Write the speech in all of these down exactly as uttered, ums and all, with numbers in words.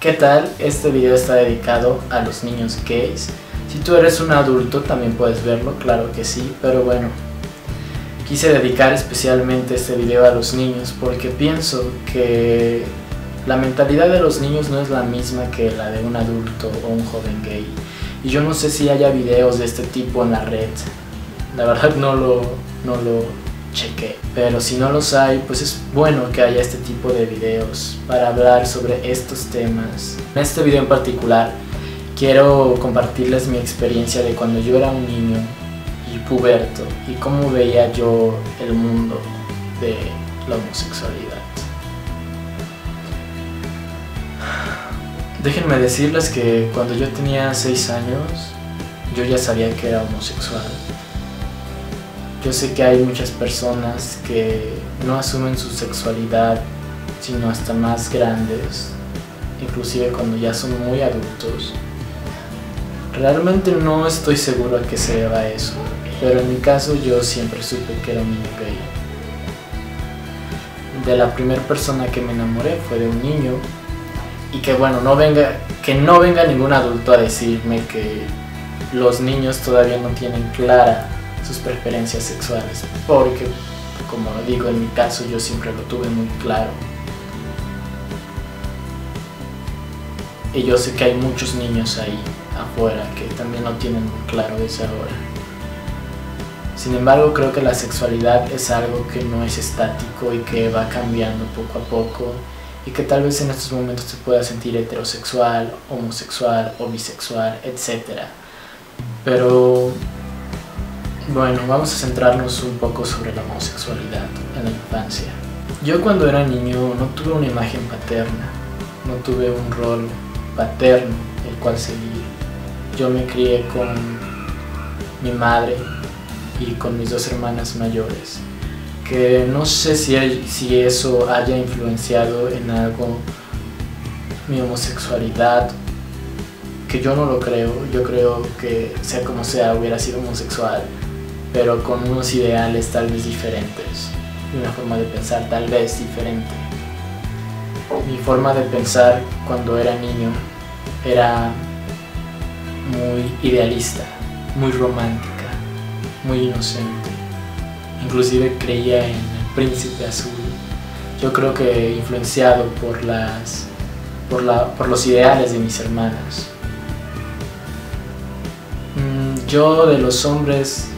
¿Qué tal? Este video está dedicado a los niños gays. Si tú eres un adulto también puedes verlo, claro que sí, pero bueno, quise dedicar especialmente este video a los niños porque pienso que la mentalidad de los niños no es la misma que la de un adulto o un joven gay. Y yo no sé si haya videos de este tipo en la red, la verdad no lo, no lo chequé, pero si no los hay, pues es bueno que haya este tipo de videos para hablar sobre estos temas. En este video en particular quiero compartirles mi experiencia de cuando yo era un niño y puberto y cómo veía yo el mundo de la homosexualidad. Déjenme decirles que cuando yo tenía seis años yo ya sabía que era homosexual. Yo sé que hay muchas personas que no asumen su sexualidad sino hasta más grandes, inclusive cuando ya son muy adultos. Realmente no estoy seguro a qué se deba eso, pero en mi caso yo siempre supe que era un niño gay. De la primera persona que me enamoré fue de un niño, y que bueno, no venga, que no venga ningún adulto a decirme que los niños todavía no tienen clara sus preferencias sexuales, porque como lo digo, en mi caso yo siempre lo tuve muy claro. Y yo sé que hay muchos niños ahí afuera que también no tienen muy claro eso ahora. Sin embargo, creo que la sexualidad es algo que no es estático y que va cambiando poco a poco, y que tal vez en estos momentos te puedas sentir heterosexual, homosexual o bisexual, etcétera. Pero bueno, vamos a centrarnos un poco sobre la homosexualidad en la infancia. Yo cuando era niño no tuve una imagen paterna, no tuve un rol paterno el cual seguir. Yo me crié con mi madre y con mis dos hermanas mayores, que no sé si, hay, si eso haya influenciado en algo mi homosexualidad, que yo no lo creo. Yo creo que sea como sea hubiera sido homosexual, pero con unos ideales tal vez diferentes, y una forma de pensar tal vez diferente. Mi forma de pensar cuando era niño era muy idealista, muy romántica, muy inocente. Inclusive creía en el príncipe azul. Yo creo que influenciado por, las, por, la, por los ideales de mis hermanas. Yo de los hombres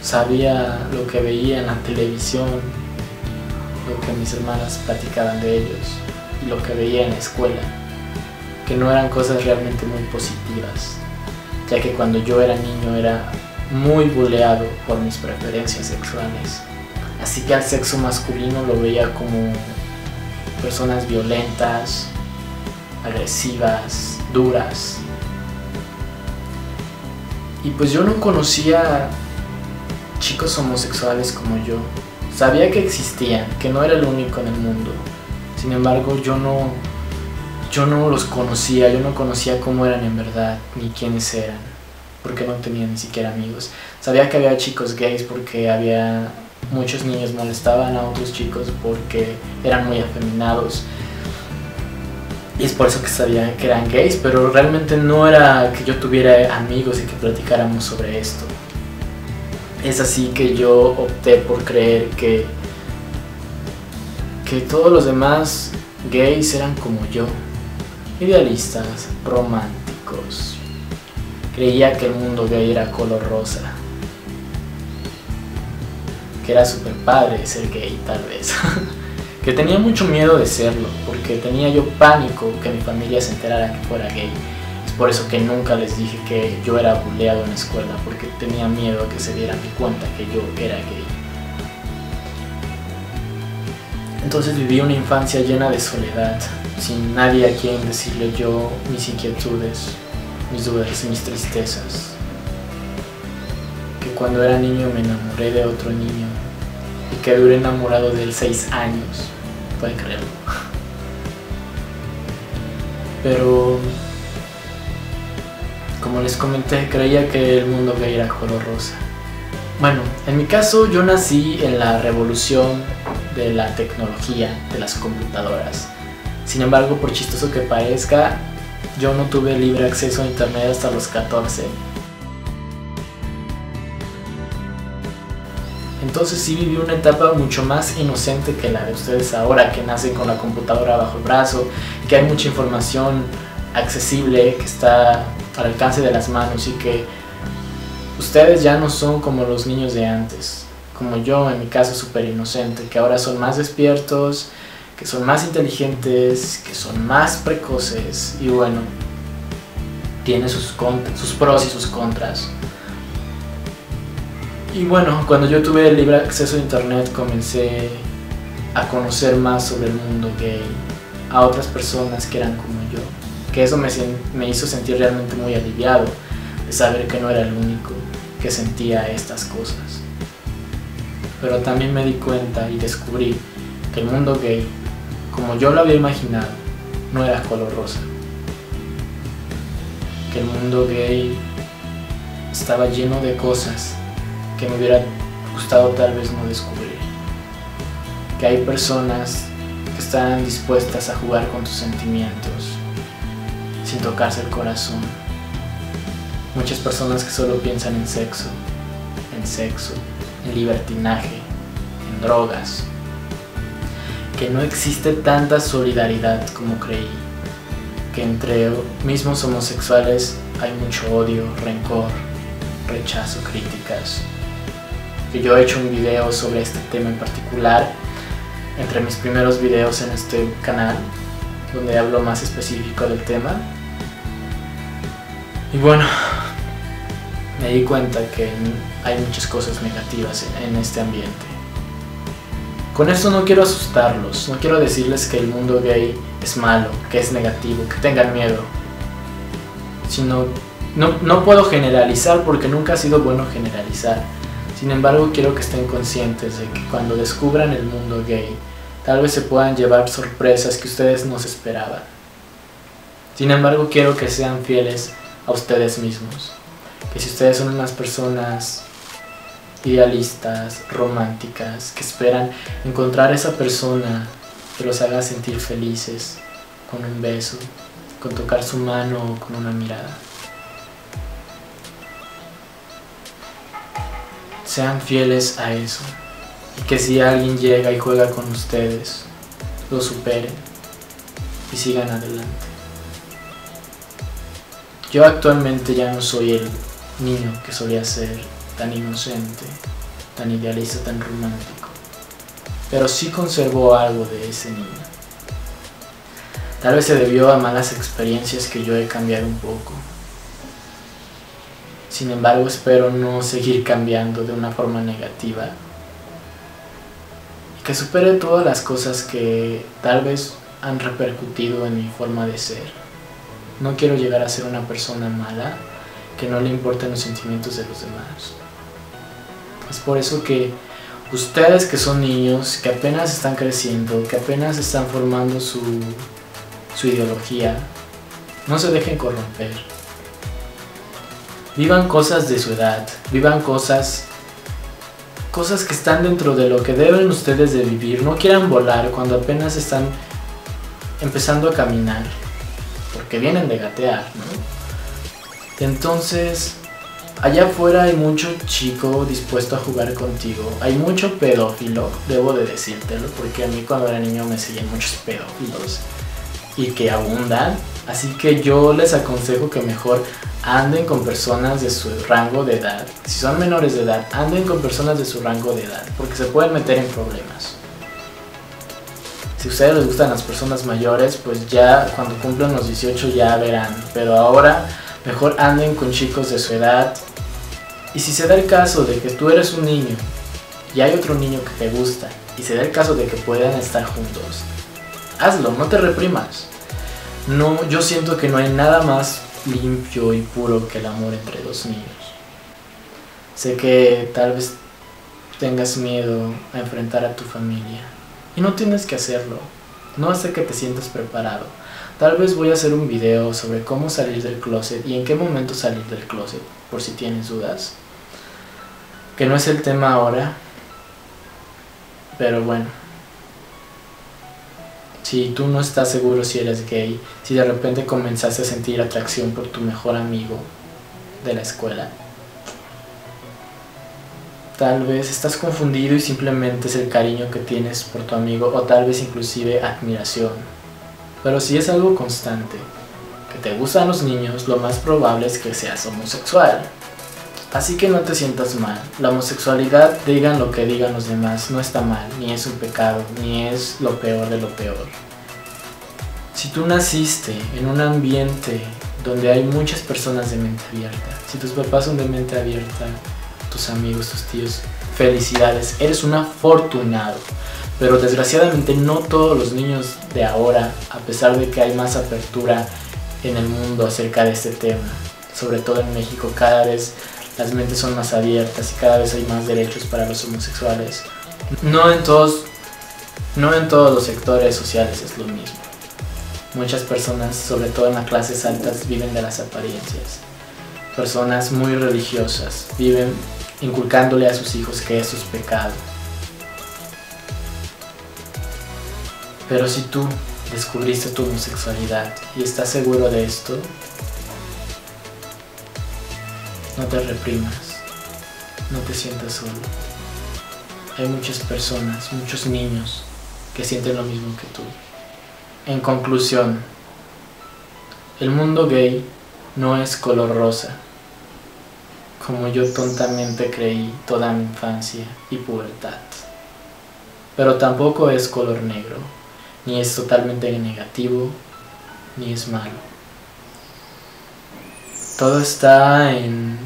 sabía lo que veía en la televisión, lo que mis hermanas platicaban de ellos y lo que veía en la escuela, que no eran cosas realmente muy positivas, ya que cuando yo era niño era muy buleado por mis preferencias sexuales, así que al sexo masculino lo veía como personas violentas, agresivas, duras, y pues yo no conocía chicos homosexuales como yo. Sabía que existían, que no era el único en el mundo. Sin embargo, yo no, yo no los conocía, yo no conocía cómo eran en verdad, ni quiénes eran, porque no tenía ni siquiera amigos. Sabía que había chicos gays porque había muchos niños molestaban a otros chicos porque eran muy afeminados. Y es por eso que sabía que eran gays, pero realmente no era que yo tuviera amigos y que platicáramos sobre esto. Es así que yo opté por creer que, que todos los demás gays eran como yo, idealistas, románticos. Creía que el mundo gay era color rosa, que era súper padre ser gay tal vez, que tenía mucho miedo de serlo, porque tenía yo pánico que mi familia se enterara que fuera gay. Por eso que nunca les dije que yo era buleado en la escuela, porque tenía miedo a que se dieran cuenta que yo era gay. Entonces viví una infancia llena de soledad, sin nadie a quien decirle yo mis inquietudes, mis dudas, mis tristezas. Que cuando era niño me enamoré de otro niño, y que duré enamorado de él seis años, pueden creerlo. Pero como les comenté, creía que el mundo gay era color rosa, Bueno, en mi caso yo nací en la revolución de la tecnología, de las computadoras. Sin embargo, por chistoso que parezca, yo no tuve libre acceso a internet hasta los catorce. Entonces sí viví una etapa mucho más inocente que la de ustedes ahora, que nacen con la computadora bajo el brazo, que hay mucha información accesible, que está al alcance de las manos y que ustedes ya no son como los niños de antes, como yo en mi caso súper inocente, que ahora son más despiertos, que son más inteligentes, que son más precoces y bueno, tiene sus, sus pros y sus contras. Y bueno, cuando yo tuve libre acceso a internet comencé a conocer más sobre el mundo gay, a otras personas que eran como yo, que eso me, me hizo sentir realmente muy aliviado de saber que no era el único que sentía estas cosas. Pero también me di cuenta y descubrí que el mundo gay, como yo lo había imaginado, no era color rosa. Que el mundo gay estaba lleno de cosas que me hubiera gustado tal vez no descubrir. Que hay personas que están dispuestas a jugar con tus sentimientos sin tocarse el corazón. Muchas personas que solo piensan en sexo, en sexo, en libertinaje, en drogas. Que no existe tanta solidaridad como creí, que entre mismos homosexuales hay mucho odio, rencor, rechazo, críticas. Que yo he hecho un video sobre este tema en particular, entre mis primeros videos en este canal, donde hablo más específico del tema. Y bueno, me di cuenta que hay muchas cosas negativas en este ambiente. Con esto no quiero asustarlos, no quiero decirles que el mundo gay es malo, que es negativo, que tengan miedo. Sino, no, no puedo generalizar porque nunca ha sido bueno generalizar. Sin embargo, quiero que estén conscientes de que cuando descubran el mundo gay, tal vez se puedan llevar sorpresas que ustedes no se esperaban. Sin embargo, quiero que sean fieles a ustedes mismos. Que si ustedes son unas personas idealistas, románticas, que esperan encontrar a esa persona que los haga sentir felices con un beso, con tocar su mano o con una mirada. Sean fieles a eso y que si alguien llega y juega con ustedes, lo superen y sigan adelante. Yo actualmente ya no soy el niño que solía ser, tan inocente, tan idealista, tan romántico, pero sí conservó algo de ese niño. Tal vez se debió a malas experiencias que yo he cambiado un poco. Sin embargo, espero no seguir cambiando de una forma negativa y que supere todas las cosas que tal vez han repercutido en mi forma de ser. No quiero llegar a ser una persona mala que no le importan los sentimientos de los demás. Es por eso que ustedes que son niños, que apenas están creciendo, que apenas están formando su, su ideología, no se dejen corromper. Vivan cosas de su edad, vivan cosas, cosas que están dentro de lo que deben ustedes de vivir. No quieran volar cuando apenas están empezando a caminar, porque vienen de gatear, ¿no? Entonces, allá afuera hay mucho chico dispuesto a jugar contigo. Hay mucho pedófilo, debo de decírtelo, porque a mí cuando era niño me seguían muchos pedófilos y que abundan. Así que yo les aconsejo que mejor anden con personas de su rango de edad. Si son menores de edad, anden con personas de su rango de edad, porque se pueden meter en problemas. Si a ustedes les gustan las personas mayores, pues ya cuando cumplan los dieciocho ya verán. Pero ahora mejor anden con chicos de su edad. Y si se da el caso de que tú eres un niño y hay otro niño que te gusta y se da el caso de que puedan estar juntos, hazlo, no te reprimas. No, yo siento que no hay nada más limpio y puro que el amor entre dos niños. Sé que tal vez tengas miedo a enfrentar a tu familia y no tienes que hacerlo, no hasta que te sientas preparado. Tal vez voy a hacer un video sobre cómo salir del closet y en qué momento salir del closet, por si tienes dudas. que no es el tema ahora, pero bueno. Si tú no estás seguro si eres gay, si de repente comenzaste a sentir atracción por tu mejor amigo de la escuela, tal vez estás confundido y simplemente es el cariño que tienes por tu amigo, o tal vez inclusive admiración. Pero si es algo constante, que te gustan los niños, lo más probable es que seas homosexual. Así que no te sientas mal. La homosexualidad, digan lo que digan los demás, no está mal, ni es un pecado, ni es lo peor de lo peor. Si tú naciste en un ambiente donde hay muchas personas de mente abierta, si tus papás son de mente abierta, tus amigos, tus tíos, felicidades, eres un afortunado. Pero desgraciadamente no todos los niños de ahora, a pesar de que hay más apertura en el mundo acerca de este tema, sobre todo en México, cada vez las mentes son más abiertas y cada vez hay más derechos para los homosexuales. No en todos, no en todos los sectores sociales es lo mismo. Muchas personas, sobre todo en las clases altas, viven de las apariencias. Personas muy religiosas viven inculcándole a sus hijos que eso es pecado. Pero si tú descubriste tu homosexualidad y estás seguro de esto, no te reprimas, no te sientas solo. Hay muchas personas, muchos niños que sienten lo mismo que tú. En conclusión, el mundo gay no es color rosa, como yo tontamente creí toda mi infancia y pubertad. Pero tampoco es color negro, ni es totalmente negativo, ni es malo. Todo está en,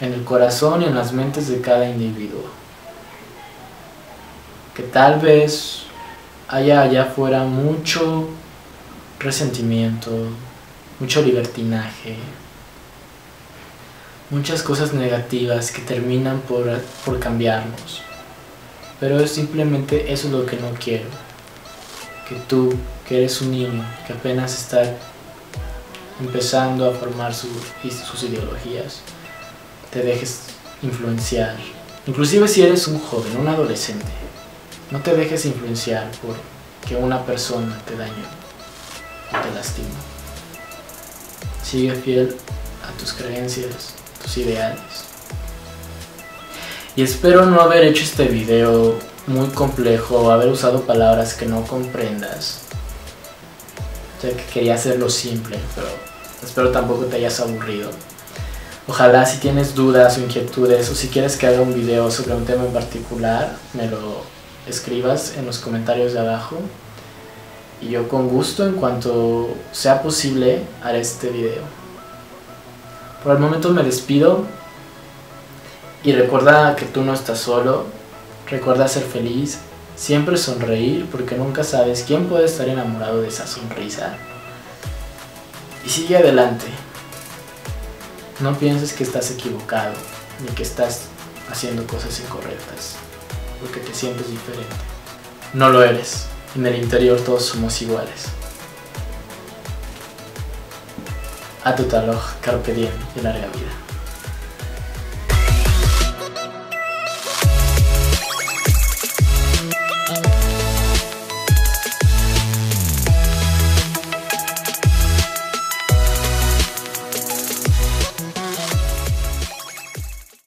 en el corazón y en las mentes de cada individuo. Que tal vez haya allá afuera mucho resentimiento, mucho libertinaje, muchas cosas negativas que terminan por, por cambiarnos. Pero simplemente eso es lo que no quiero. Que tú, que eres un niño, que apenas está empezando a formar su, sus ideologías, te dejes influenciar. Inclusive si eres un joven, un adolescente, no te dejes influenciar por que una persona te dañe o te lastime. Sigue fiel a tus creencias, tus ideales. Y espero no haber hecho este video muy complejo, haber usado palabras que no comprendas, ya que quería hacerlo simple, pero espero tampoco te hayas aburrido. Ojalá si tienes dudas o inquietudes, o si quieres que haga un video sobre un tema en particular, me lo escribas en los comentarios de abajo. Y yo con gusto, en cuanto sea posible, haré este video. Por el momento me despido. Y recuerda que tú no estás solo. Recuerda ser feliz. Siempre sonreír, porque nunca sabes quién puede estar enamorado de esa sonrisa. Y sigue adelante. No pienses que estás equivocado, ni que estás haciendo cosas incorrectas, porque te sientes diferente. No lo eres. En el interior todos somos iguales. A tu taloj, carpe diem y larga vida.